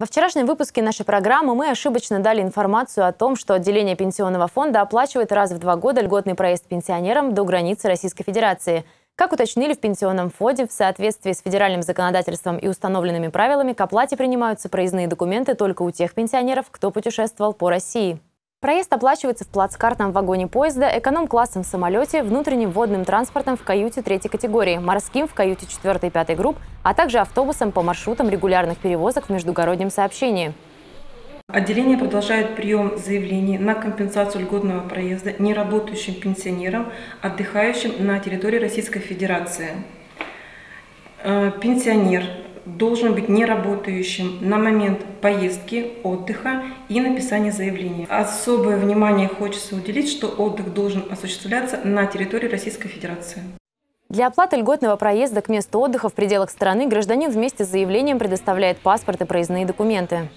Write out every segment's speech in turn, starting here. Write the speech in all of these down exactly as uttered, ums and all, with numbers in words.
Во вчерашнем выпуске нашей программы мы ошибочно дали информацию о том, что отделение Пенсионного фонда оплачивает раз в два года льготный проезд пенсионерам до границы Российской Федерации. Как уточнили в Пенсионном фонде, в соответствии с федеральным законодательством и установленными правилами к оплате принимаются проездные документы только у тех пенсионеров, кто путешествовал по России. Проезд оплачивается в плацкартном вагоне поезда, эконом-классом в самолете, внутренним водным транспортом в каюте третьей категории, морским в каюте четвёртой и пятой групп, а также автобусом по маршрутам регулярных перевозок в междугороднем сообщении. Отделение продолжает прием заявлений на компенсацию льготного проезда неработающим пенсионерам, отдыхающим на территории Российской Федерации. Пенсионер должен быть неработающим на момент поездки, отдыха и написания заявления. Особое внимание хочется уделить, что отдых должен осуществляться на территории Российской Федерации. Для оплаты льготного проезда к месту отдыха в пределах страны гражданин вместе с заявлением предоставляет паспорт и проездные документы.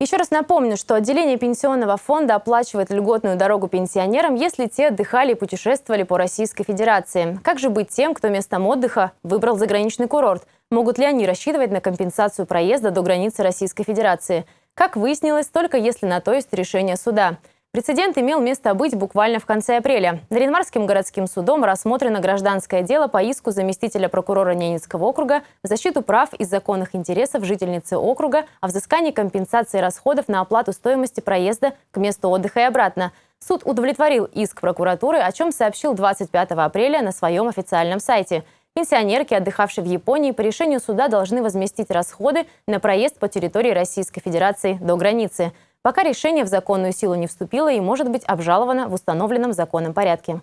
Еще раз напомню, что отделение Пенсионного фонда оплачивает льготную дорогу пенсионерам, если те отдыхали и путешествовали по Российской Федерации. Как же быть тем, кто местом отдыха выбрал заграничный курорт? Могут ли они рассчитывать на компенсацию проезда до границы Российской Федерации? Как выяснилось, только если на то есть решение суда. Прецедент имел место быть буквально в конце апреля. Нарьянмарским городским судом рассмотрено гражданское дело по иску заместителя прокурора Ненецкого округа в защиту прав и законных интересов жительницы округа о взыскании компенсации расходов на оплату стоимости проезда к месту отдыха и обратно. Суд удовлетворил иск прокуратуры, о чем сообщил двадцать пятого апреля на своем официальном сайте. Пенсионерки, отдыхавшие в Японии, по решению суда должны возместить расходы на проезд по территории Российской Федерации до границы. Пока решение в законную силу не вступило и может быть обжаловано в установленном законом порядке.